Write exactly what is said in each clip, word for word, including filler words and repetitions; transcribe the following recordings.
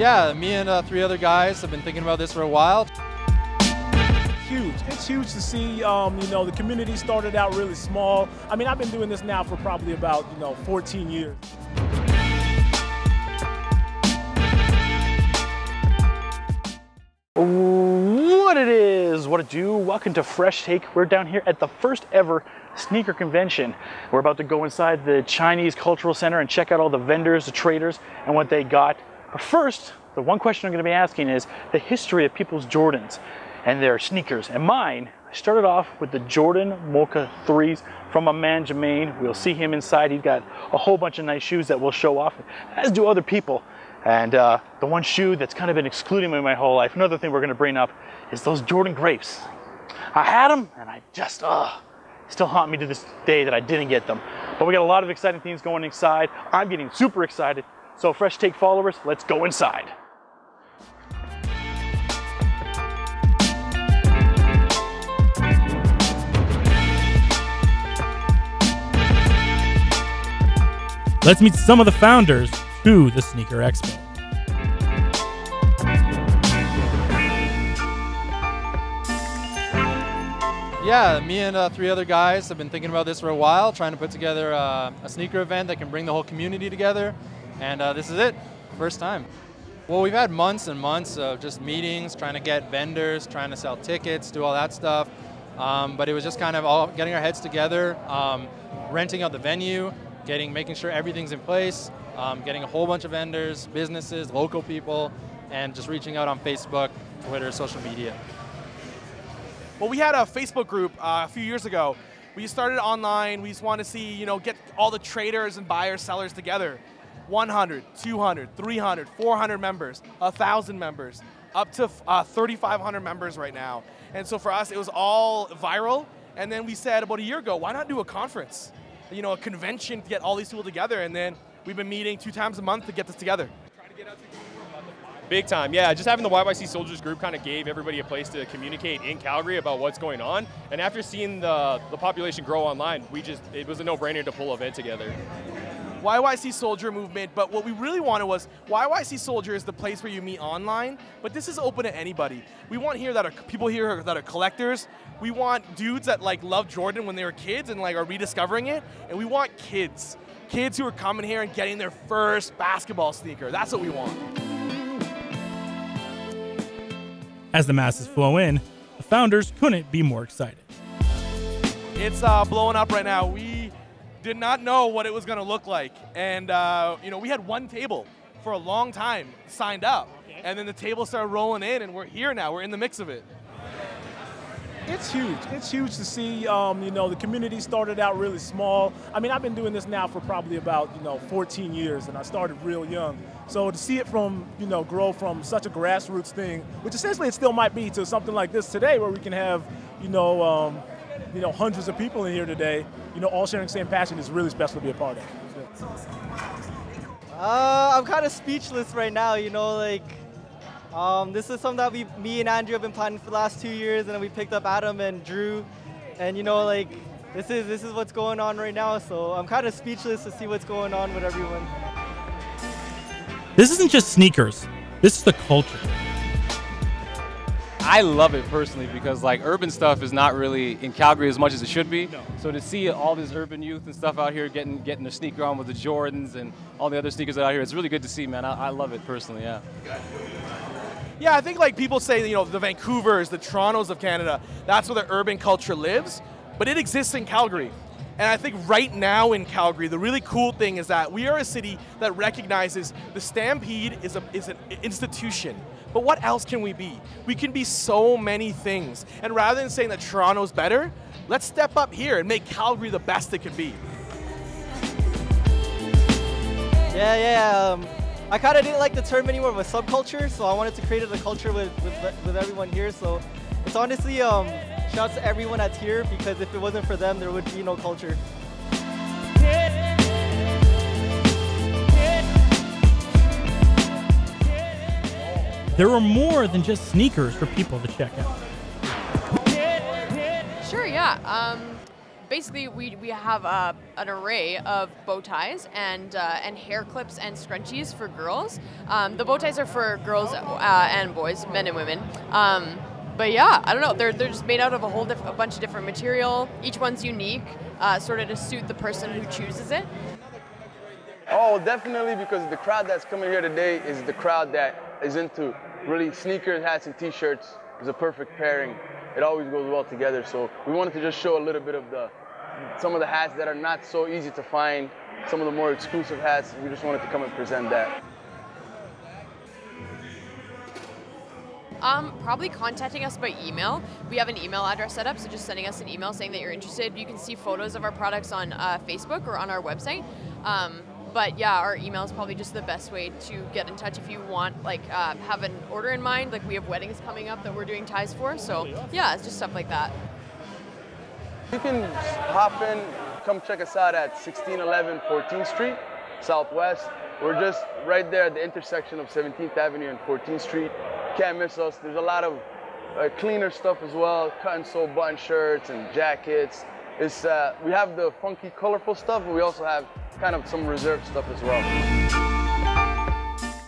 yeah, me and uh, three other guys have been thinking about this for a while. Huge. It's huge to see, um, you know, the community started out really small. I mean, I've been doing this now for probably about, you know, fourteen years. What it is, what it do, welcome to Fresh Take. We're down here at the first ever sneaker convention. We're about to go inside the Chinese Cultural Center and check out all the vendors, the traders, and what they got. But first, the one question I'm going to be asking is the history of people's Jordans and their sneakers. And mine, I started off with the Jordan Mocha threes from a man, Jermaine. We'll see him inside. He's got a whole bunch of nice shoes that we'll show off, as do other people. And uh, the one shoe that's kind of been excluding me my whole life, another thing we're going to bring up, is those Jordan grapes. I had them, and I just, uh still haunt me to this day that I didn't get them. But we got a lot of exciting things going inside. I'm getting super excited. So Fresh Take followers, let's go inside. Let's meet some of the founders to the Sneaker Expo. Yeah, me and uh, three other guys have been thinking about this for a while, trying to put together uh, a sneaker event that can bring the whole community together. And uh, this is it, first time. Well, we've had months and months of just meetings, trying to get vendors, trying to sell tickets, do all that stuff. Um, but it was just kind of all getting our heads together, um, renting out the venue, getting, making sure everything's in place, um, getting a whole bunch of vendors, businesses, local people, and just reaching out on Facebook, Twitter, social media. Well, we had a Facebook group uh, a few years ago. We started online. We just wanted to see, you know, get all the traders and buyers, sellers together. one hundred, two hundred, three hundred, four hundred members, one thousand members, up to uh, thirty-five hundred members right now. And so for us, it was all viral. And then we said about a year ago, why not do a conference? You know, a convention to get all these people together, and then we've been meeting two times a month to get this together. Big time, yeah. Just having the Y Y C Soldiers group kind of gave everybody a place to communicate in Calgary about what's going on, and after seeing the, the population grow online, we just, it was a no-brainer to pull an event together. Y Y C Soldier movement, but what we really wanted was, Y Y C Soldier is the place where you meet online, but this is open to anybody. We want here that are people here that are collectors. We want dudes that like love Jordan when they were kids and like are rediscovering it, and we want kids. Kids who are coming here and getting their first basketball sneaker. That's what we want. As the masses flow in, the founders couldn't be more excited. It's uh, blowing up right now. We did not know what it was going to look like, and uh, you know, we had one table for a long time signed up, okay. And then the table started rolling in, and we're here now. We're in the mix of it. It's huge. It's huge to see. Um, you know, the community started out really small. I mean, I've been doing this now for probably about you know fourteen years, and I started real young. So to see it from you know grow from such a grassroots thing, which essentially it still might be, to something like this today, where we can have you know. Um, you know, hundreds of people in here today, you know, all sharing the same passion, is really special to be a part of. Uh, I'm kind of speechless right now, you know, like, um, this is something that we, me and Andrew have been planning for the last two years, and then we picked up Adam and Drew, and, you know, like, this is, this is what's going on right now, so I'm kind of speechless to see what's going on with everyone. This isn't just sneakers, this is the culture. I love it personally because like urban stuff is not really in Calgary as much as it should be. No. So to see all this urban youth and stuff out here getting getting their sneaker on with the Jordans and all the other sneakers out here, it's really good to see, man. I, I love it personally, yeah. Yeah, I think like people say, you know, the Vancouvers, the Torontos of Canada, that's where the urban culture lives, but it exists in Calgary. And I think right now in Calgary, the really cool thing is that we are a city that recognizes the Stampede is, a, is an institution. But what else can we be? We can be so many things. And rather than saying that Toronto's better, let's step up here and make Calgary the best it can be. Yeah, yeah. Um, I kind of didn't like the term anymore of a subculture, so I wanted to create a culture with, with, with everyone here. So it's honestly... Um, Shouts to everyone that's here, because if it wasn't for them, there would be no culture. There were more than just sneakers for people to check out. Sure, yeah. Um, basically we, we have uh, an array of bow ties and uh, and hair clips and scrunchies for girls. Um, the bow ties are for girls uh, and boys, men and women. Um, But yeah, I don't know. They're they're just made out of a whole diff a bunch of different material. Each one's unique, uh, sort of to suit the person who chooses it. Oh, definitely, because the crowd that's coming here today is the crowd that is into really sneakers, hats, and T-shirts. It's a perfect pairing. It always goes well together. So we wanted to just show a little bit of the some of the hats that are not so easy to find. Some of the more exclusive hats. We just wanted to come and present that. Um, probably contacting us by email. We have an email address set up, so just sending us an email saying that you're interested. You can see photos of our products on uh, Facebook or on our website. Um, but yeah, our email is probably just the best way to get in touch if you want, like, uh, have an order in mind. Like, we have weddings coming up that we're doing ties for, so yeah, it's just stuff like that. You can hop in, come check us out at sixteen eleven fourteenth Street, Southwest. We're just right there at the intersection of seventeenth Avenue and fourteenth Street. Can't miss us. There's a lot of uh, cleaner stuff as well, cut and sew button shirts and jackets. It's, uh, we have the funky, colorful stuff, but we also have kind of some reserved stuff as well.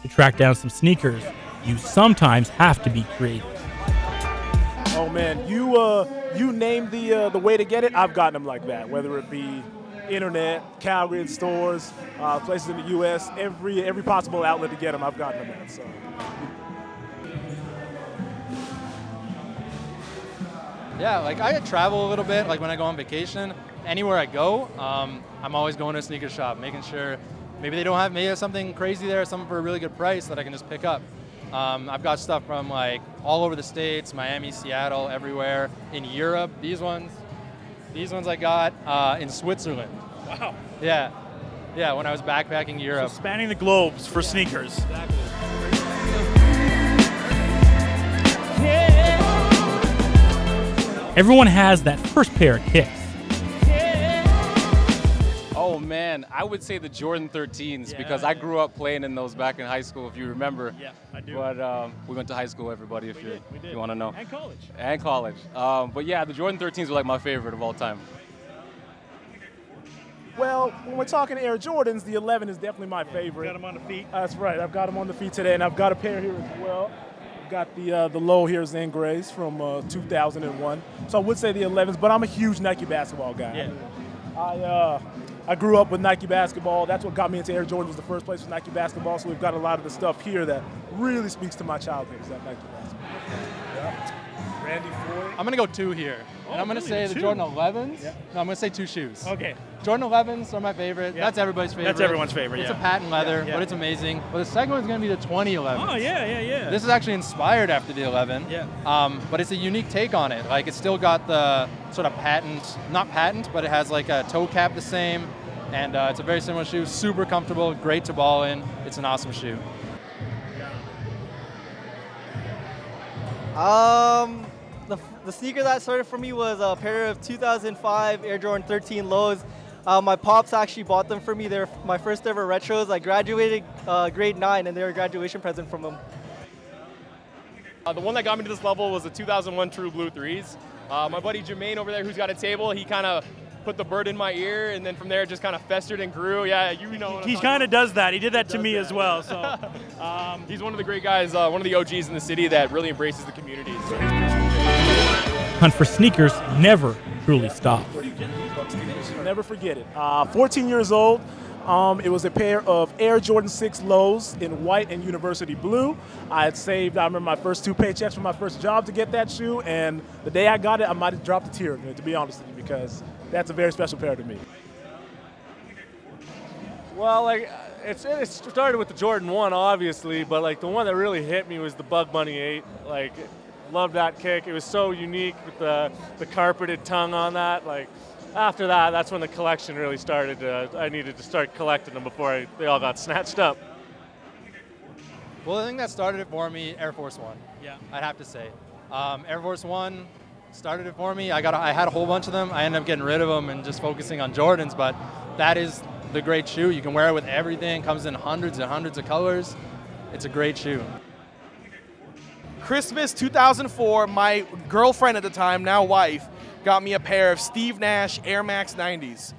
To track down some sneakers, you sometimes have to be creative. Oh man, you uh, you name the uh, the way to get it. I've gotten them like that, whether it be internet, Calgary stores, uh, places in the U S, every every possible outlet to get them. I've gotten them at. So. Yeah, like I travel a little bit, like when I go on vacation, anywhere I go, um, I'm always going to a sneaker shop, making sure maybe they don't have, maybe they have something crazy there, something for a really good price that I can just pick up. Um, I've got stuff from like all over the States, Miami, Seattle, everywhere. In Europe, these ones, these ones I got uh, in Switzerland. Wow. Yeah, yeah, when I was backpacking Europe. So spanning the globes for sneakers. Exactly. Everyone has that first pair of kicks. Oh man, I would say the Jordan thirteens, yeah, because I grew up playing in those back in high school, if you remember. Yeah, I do. But um, we went to high school, everybody, if we you, did, we did. you want to know. And college. And college. Um, but yeah, the Jordan thirteens were like my favorite of all time. Well, when we're talking Air Jordans, the eleven is definitely my yeah, favorite. Got them on the feet. That's right, I've got them on the feet today, and I've got a pair here as well. Got the uh, the low here, Zen Grays from uh, two thousand one. So I would say the elevens, but I'm a huge Nike basketball guy. Yeah. I uh, I grew up with Nike basketball. That's what got me into Air Jordan, was the first place with Nike basketball. So we've got a lot of the stuff here that really speaks to my childhood, is that Nike basketball. Yeah. Randy Ford. I'm gonna go two here. Oh, and I'm gonna really? say the two? Jordan elevens. Yeah. No, I'm gonna say two shoes. Okay. Jordan elevens are my favorite. Yeah. That's everybody's favorite. That's everyone's favorite, it's yeah. It's a patent leather, yeah, yeah, but it's amazing. But the second one's going to be the twenty elevens. Oh, yeah, yeah, yeah. This is actually inspired after the eleven. Yeah. Um, but it's a unique take on it. Like, it's still got the sort of patent, not patent, but it has like a toe cap the same. And uh, it's a very similar shoe. Super comfortable, great to ball in. It's an awesome shoe. Um, the, the sneaker that started for me was a pair of two thousand five Air Jordan thirteen lows. Uh, my pops actually bought them for me. They're my first ever retros. I graduated uh, grade nine, and they were a graduation present from them. Uh, the one that got me to this level was the two thousand one True Blue threes. Uh, my buddy Jermaine over there, who's got a table, he kind of put the bird in my ear, and then from there it just kind of festered and grew. Yeah, you know. He, he kind of does that. He did that he to me that. as well. So um, he's one of the great guys, uh, one of the O Gs in the city that really embraces the community. So. Hunt for sneakers never truly stops. Never forget it. Uh, fourteen years old, um, it was a pair of Air Jordan six lows in white and university blue. I had saved, I remember my first two paychecks from my first job to get that shoe, and the day I got it, I might have dropped a tear, to be honest with you, because that's a very special pair to me. Well, like, it's, it started with the Jordan one, obviously, but like the one that really hit me was the Bug Bunny Eight. Like, loved that kick. It was so unique with the, the carpeted tongue on that. Like, after that, that's when the collection really started. Uh, I needed to start collecting them before I, they all got snatched up. Well, the thing that started it for me, Air Force One. Yeah, I'd have to say. Um, Air Force One started it for me. I got, I had a whole bunch of them. I ended up getting rid of them and just focusing on Jordans, but that is the great shoe. You can wear it with everything. It comes in hundreds and hundreds of colors. It's a great shoe. Christmas two thousand four, my girlfriend at the time, now wife, got me a pair of Steve Nash Air Max nineties.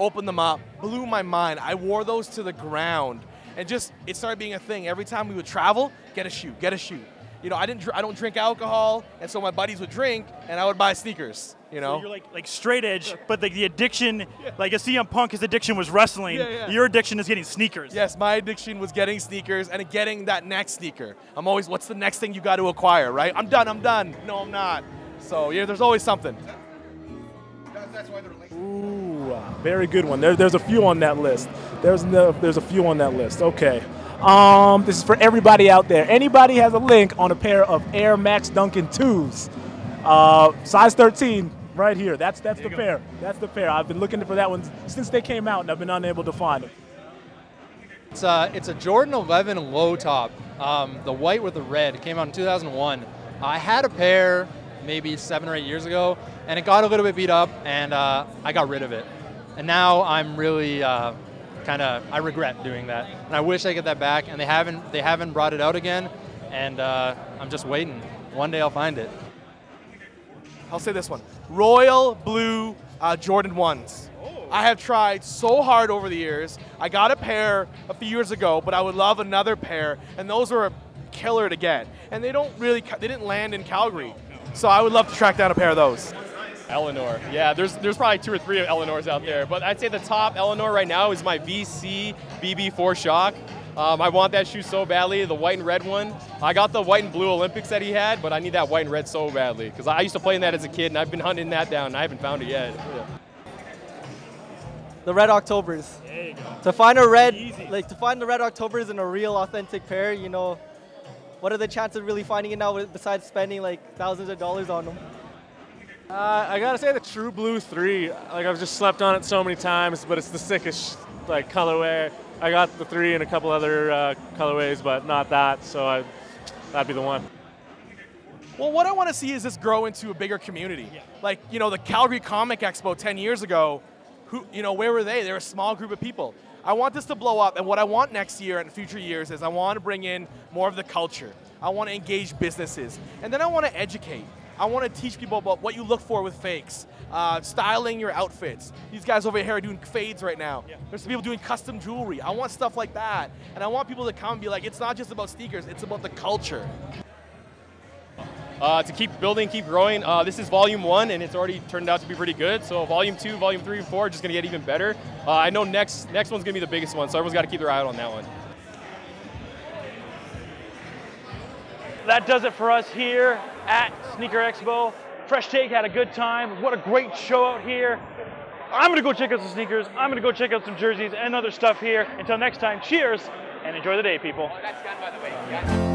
Opened them up, blew my mind. I wore those to the ground. And just, it started being a thing. Every time we would travel, get a shoe, get a shoe. You know, I didn't. I don't drink alcohol, and so my buddies would drink, and I would buy sneakers. You know, so you're like like straight edge, but the, the addiction, yeah. like a C M Punk, his addiction was wrestling. Yeah, yeah. Your addiction is getting sneakers. Yes, my addiction was getting sneakers and getting that next sneaker. I'm always, what's the next thing you got to acquire, right? I'm done. I'm done. No, I'm not. So yeah, there's always something. That's why they're late. Ooh, very good one. There, there's a few on that list. There's no, there's a few on that list. Okay. Um, this is for everybody out there. Anybody has a link on a pair of Air Max Duncan twos, uh, size thirteen, right here. That's that's the pair. That's the pair. I've been looking for that one since they came out, and I've been unable to find it. It's a, it's a Jordan eleven low top, um, the white with the red. It came out in two thousand one. I had a pair maybe seven or eight years ago, and it got a little bit beat up, and uh, I got rid of it. And now I'm really... Uh, kind of, I regret doing that, and I wish I get that back, and they haven't they haven't brought it out again, and uh, I'm just waiting. One day I'll find it. I'll say this one, Royal Blue uh, Jordan ones. Oh. I have tried so hard over the years. I got a pair a few years ago, but I would love another pair, and those were a killer to get, and they don't really, they didn't land in Calgary, so I would love to track down a pair of those. Eleanor, yeah, there's there's probably two or three of Eleanors out there, but I'd say the top Eleanor right now is my V C B B four shock. Um, I want that shoe so badly, the white and red one. I got the white and blue Olympics that he had, but I need that white and red so badly, because I used to play in that as a kid, and I've been hunting that down, and I haven't found it yet. Yeah. The Red Octobers. There you go. To find a red, Easy. like to find the Red Octobers in a real authentic pair, you know, what are the chances of really finding it now besides spending like thousands of dollars on them? Uh, I gotta say the True Blue three, like I've just slept on it so many times, but it's the sickest like colorway. I got the three and a couple other uh, colorways, but not that, so I, that'd be the one. Well, what I want to see is this grow into a bigger community. Yeah. Like, you know, the Calgary Comic Expo ten years ago, who, you know, where were they? They were a small group of people. I want this to blow up, and what I want next year and future years is I want to bring in more of the culture. I want to engage businesses, and then I want to educate. I want to teach people about what you look for with fakes, uh, styling your outfits. These guys over here are doing fades right now. Yeah. There's some people doing custom jewelry. I want stuff like that. And I want people to come and be like, it's not just about sneakers, it's about the culture. Uh, to keep building, keep growing, uh, this is volume one, and it's already turned out to be pretty good. So volume two, volume three, and four are just going to get even better. Uh, I know next, next one's going to be the biggest one, so everyone's got to keep their eye out on that one. That does it for us here at Sneaker Expo. Fresh Take had a good time. What a great show out here. I'm gonna go check out some sneakers. I'm gonna go check out some jerseys and other stuff here. Until next time, cheers and enjoy the day, people. Oh, that's done, by the way.